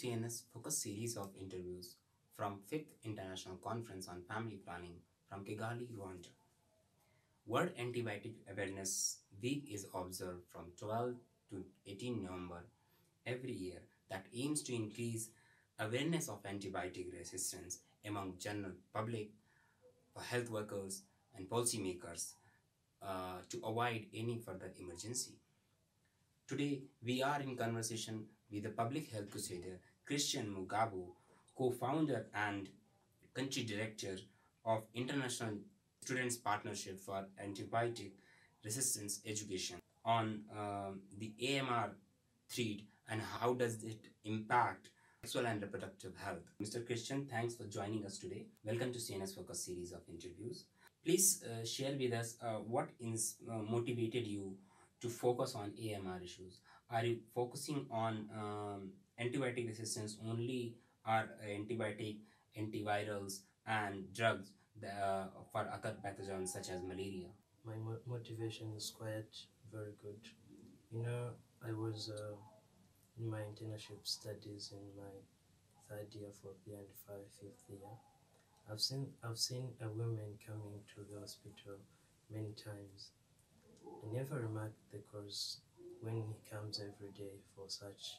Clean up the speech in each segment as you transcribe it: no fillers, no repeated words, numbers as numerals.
CNS focus series of interviews from 5th International Conference on Family Planning from Kigali, Rwanda. World Antibiotic Awareness Week is observed from 12 to 18 November every year that aims to increase awareness of antibiotic resistance among general public, health workers and policymakers to avoid any further emergency. Today, we are in conversation with the public health crusader Christian Mugabo, co-founder and country director of International Students Partnership for Antibiotic Resistance Education, on the AMR thread and how does it impact sexual and reproductive health. Mr. Christian, thanks for joining us today. Welcome to CNS Focus series of interviews. Please share with us what motivated you to focus on AMR issues. Are you focusing on antibiotic resistance only, or antivirals and drugs for other pathogens such as malaria? My motivation is quite very good. You know, I was in my internship studies in my 3rd year, 4th year and 5th year. I've seen a woman coming to the hospital many times. I never remarked the cause when he comes every day for such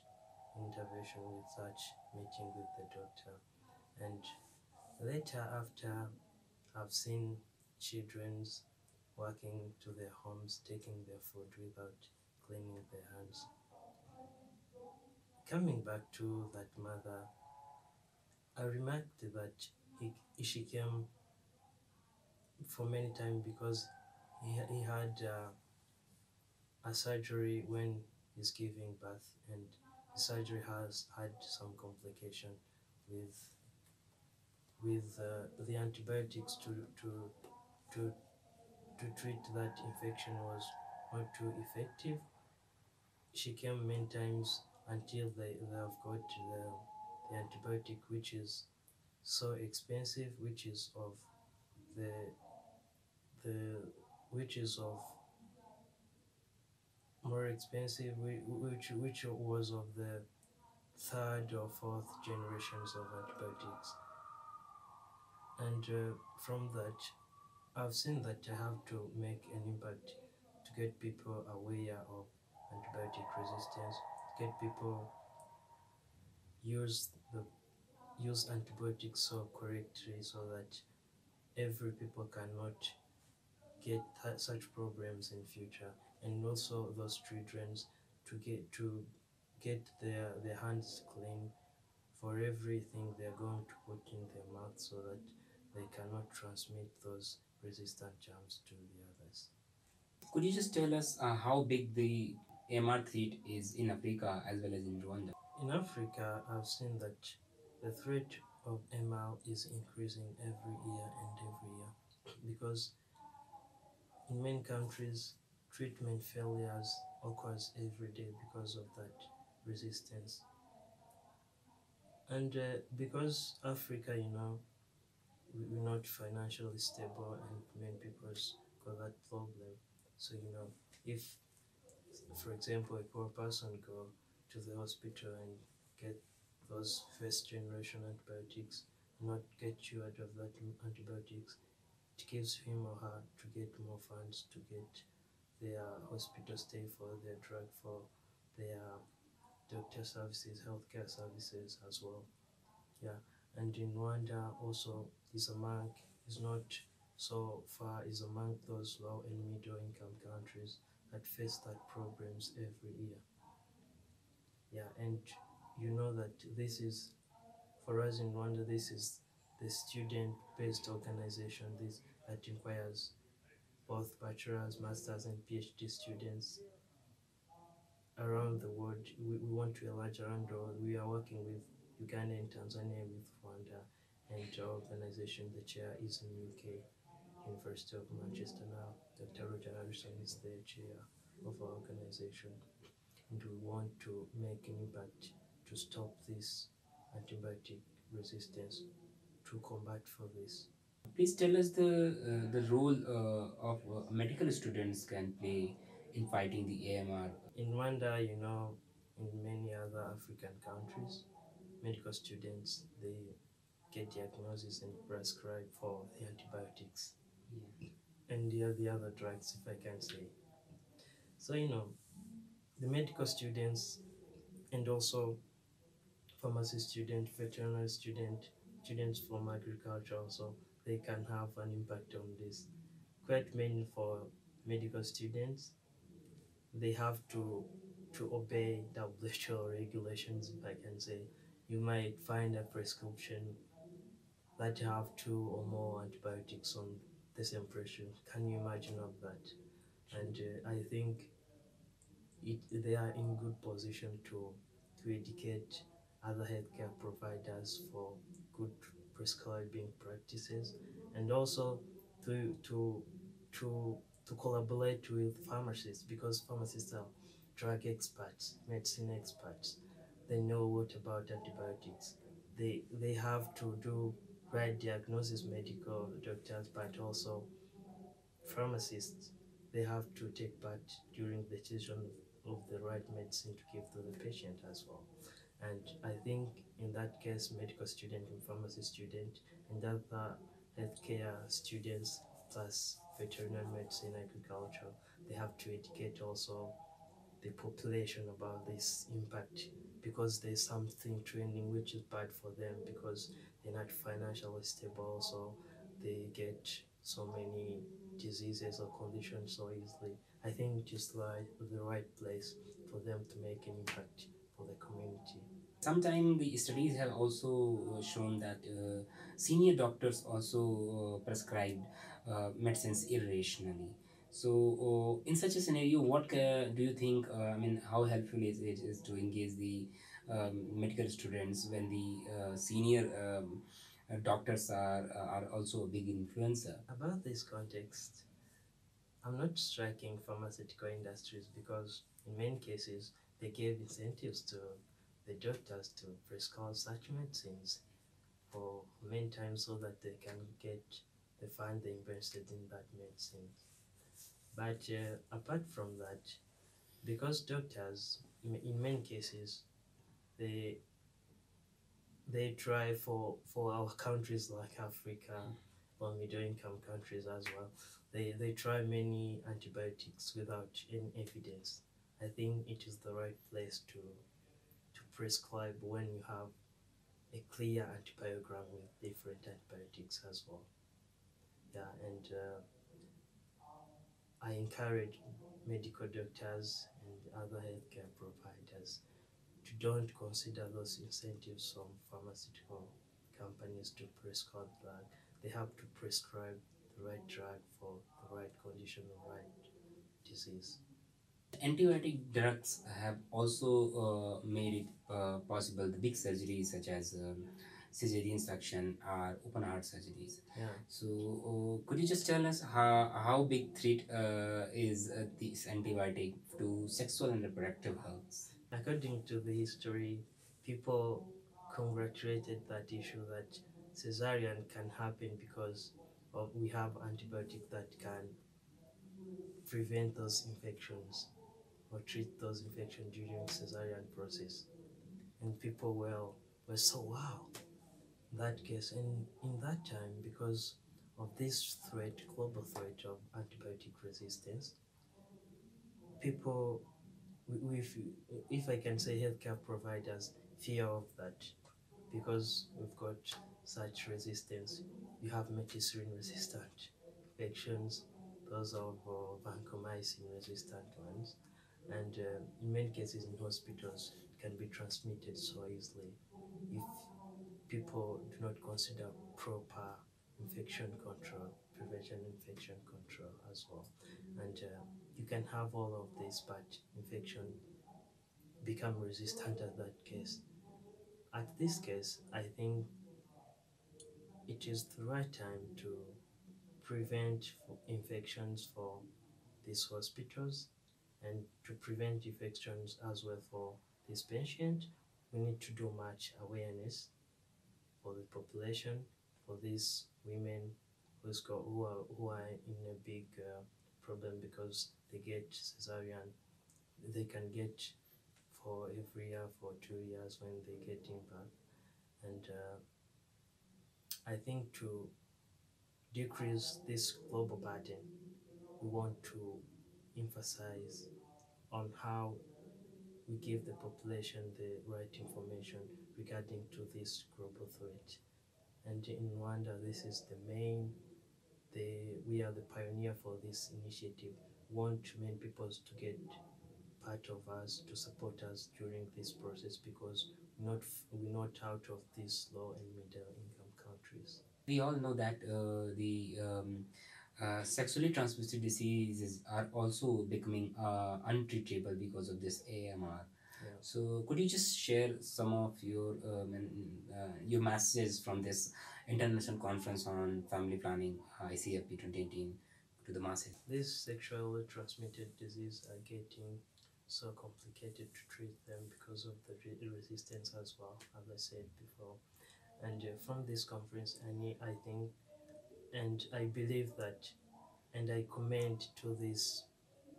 intervention, with such meeting with the doctor. And later, after, I've seen children's walking to their homes, taking their food without cleaning their hands. Coming back to that mother, I remarked that she came for many times because he had a surgery when he's giving birth, and the surgery has had some complication with the antibiotics to treat that infection was not too effective. She came many times until they have got the antibiotic, which is so expensive, which is of more expensive, which was of the 3rd or 4th generations of antibiotics. And from that, I've seen that I have to make an impact to get people aware of antibiotic resistance, get people use antibiotics so correctly so that every people cannot get such problems in future, and also those children to get their hands clean for everything they're going to put in their mouth so that they cannot transmit those resistant germs to the others. Could you just tell us how big the AMR threat is in Africa as well as in Rwanda? In Africa, I've seen that the threat of AMR is increasing every year and every year, because in many countries, treatment failures occurs every day because of that resistance. And because Africa, you know, we're not financially stable and many people got that problem. So, you know, if, for example, a poor person go to the hospital and get those first generation antibiotics, not get cured of that antibiotics, it gives him or her to get more funds to get their hospital stay, for their drug, for their doctor services, healthcare services as well. Yeah, and in Rwanda also is among, is not so far, is among those low and middle income countries that face that problems every year. Yeah, and you know that this is, for us in Rwanda, this is the student-based organization that inquires both bachelor's, master's and PhD students around the world. We want to enlarge around the world. We are working with Uganda and Tanzania, with Rwanda, and our organization, the chair is in UK, University of Manchester now. Dr. Roger Harrison is the chair of our organization. And we want to make an impact to stop this antibiotic resistance, to combat for this. Please tell us the role of medical students can play in fighting the AMR. In Rwanda, you know, in many other African countries, medical students, they get diagnosis and prescribe for the antibiotics. Yeah. And the other drugs, if I can say. So, you know, the medical students and also pharmacy student, veterinary student, students from agriculture also, they can have an impact on this. Quite mainly for medical students, they have to obey WHO regulations, if I can say. You might find a prescription that have 2 or more antibiotics on the same prescription. Can you imagine of that? And I think they are in good position to educate other healthcare providers for good prescribing practices, and also to collaborate with pharmacists, because pharmacists are drug experts, medicine experts. They know what about antibiotics. They have to do right diagnosis, medical doctors, but also pharmacists. They have to take part during the decision of the right medicine to give to the patient as well. And I think in that case, medical student and pharmacy student and other healthcare students plus veterinary medicine, agriculture, they have to educate also the population about this impact, because there's something training which is bad for them because they're not financially stable, so they get so many diseases or conditions so easily. I think just like the right place for them to make an impact for the community. Sometimes the studies have also shown that senior doctors also prescribed medicines irrationally. So in such a scenario, what do you think, I mean, how helpful is it to engage the medical students when the senior doctors are also a big influencer? About this context, I'm not striking pharmaceutical industries, because in many cases they gave incentives to the doctors to prescribe such medicines for many times so that they can get the fund they invested in that medicine. But apart from that, because doctors, in many cases, they try for our countries like Africa or middle-income countries as well, they try many antibiotics without any evidence. I think it is the right place to prescribe when you have a clear antibiogram with different antibiotics as well. Yeah, and I encourage medical doctors and other healthcare providers to don't consider those incentives from pharmaceutical companies to prescribe drug. They have to prescribe the right drug for the right condition or right disease. Antibiotic drugs have also made it possible. The big surgeries such as cesarean section or open heart surgeries. Yeah. So could you just tell us how big threat is this antibiotic to sexual and reproductive health? According to the history, people congratulated that issue that cesarean can happen because we have antibiotic that can prevent those infections or treat those infections during cesarean process. And people were so wow in that case. And in that time, because of this threat, global threat of antibiotic resistance, people, if I can say healthcare providers, fear of that, because we've got such resistance. You have methicillin-resistant infections, those of vancomycin-resistant ones, and in many cases in hospitals can be transmitted so easily if people do not consider proper infection control, prevention infection control as well. And you can have all of this, but infection become resistant at that case. At this case, I think it is the right time to prevent infections for these hospitals, and to prevent infections as well for this patient. We need to do much awareness for the population, for these women who are in a big problem because they get cesarean. They can get for every year, for 2 years when they get in birth. And I think to decrease this global burden, we want to emphasize on how we give the population the right information regarding to this global threat. And in Rwanda, this is the main, we are the pioneer for this initiative. We want many people to get part of us, to support us during this process, because we're not out of this low and middle income countries. We all know that the sexually transmitted diseases are also becoming untreatable because of this AMR. Yeah. So could you just share some of your messages from this international conference on family planning, ICFP 2018, to the masses? These sexually transmitted diseases are getting so complicated to treat them because of the resistance as well, as I said before. And from this conference, I think, and I believe that, and I commend to this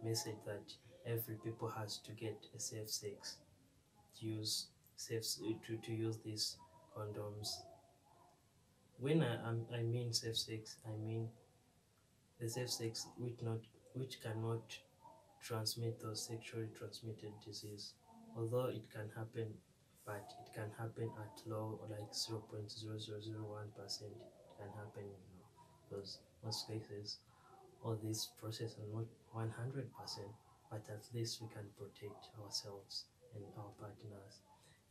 message that every people has to get a safe sex, to use these condoms. When I mean safe sex, I mean the safe sex which cannot transmit those sexually transmitted disease. Although it can happen, but it can happen at low, like 0.0001%. It can happen, you know, because most cases, all these processes are not 100%. But at least we can protect ourselves and our partners.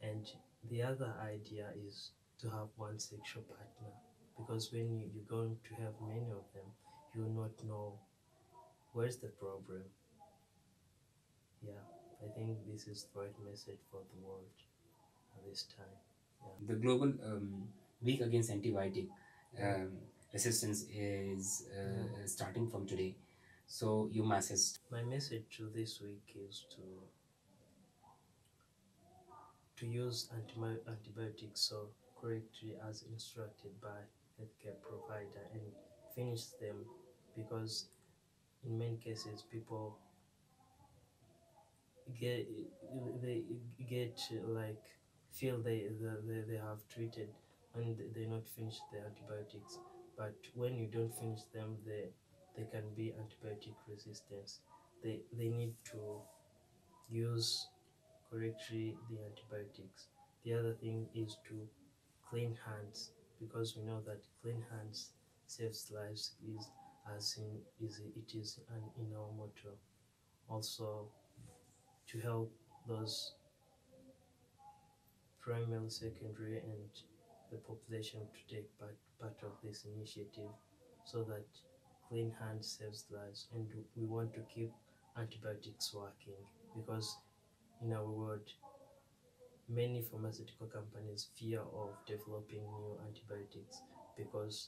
And the other idea is to have one sexual partner, because when you're going to have many of them, you will not know where's the problem. Yeah, I think this is the right message for the world at this time. Yeah. The global week against antibiotic resistance is starting from today. So your message? My message to this week is to use antibiotics so correctly as instructed by healthcare provider and finish them, because in many cases people feel they have treated and they not finished the antibiotics. But when you don't finish them, they can be antibiotic resistance. They need to use correctly the antibiotics. The other thing is to clean hands, because we know that clean hands saves lives, it is in our motto. Also, to help those primary, secondary, and the population to take part of this initiative, so that clean hand saves lives. And we want to keep antibiotics working, because in our world, many pharmaceutical companies fear of developing new antibiotics because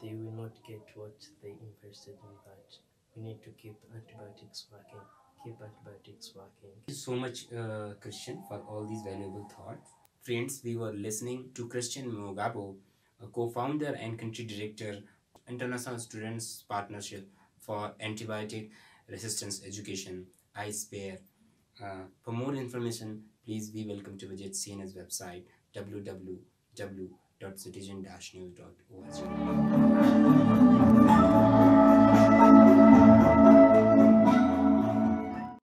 they will not get what they invested in that. We need to keep antibiotics working, keep antibiotics working. Thank you so much, Christian, for all these valuable thoughts. Friends, we were listening to Christian Mugabo, a co-founder and country director, International Students Partnership for Antibiotic Resistance Education, ISPARE. For more information, please be welcome to visit CNS website www.citizen-news.org.